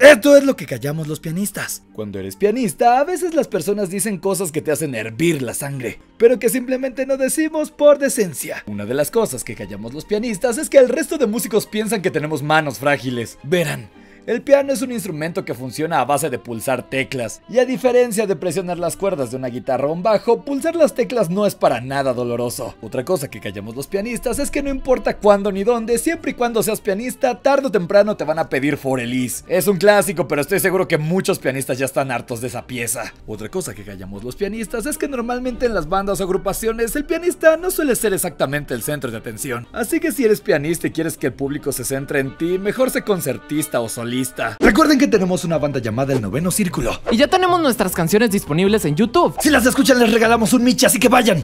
Esto es lo que callamos los pianistas. Cuando eres pianista, a veces las personas dicen cosas que te hacen hervir la sangre, pero que simplemente no decimos por decencia. Una de las cosas que callamos los pianistas es que el resto de músicos piensan que tenemos manos frágiles. Verán, el piano es un instrumento que funciona a base de pulsar teclas, y a diferencia de presionar las cuerdas de una guitarra o un bajo, pulsar las teclas no es para nada doloroso. Otra cosa que callamos los pianistas es que no importa cuándo ni dónde, siempre y cuando seas pianista, tarde o temprano te van a pedir Für Elise. Es un clásico, pero estoy seguro que muchos pianistas ya están hartos de esa pieza. Otra cosa que callamos los pianistas es que normalmente en las bandas o agrupaciones, el pianista no suele ser exactamente el centro de atención. Así que si eres pianista y quieres que el público se centre en ti, mejor sé concertista o solista. Recuerden que tenemos una banda llamada El Noveno Círculo, y ya tenemos nuestras canciones disponibles en YouTube. Si las escuchan les regalamos un michi, así que vayan.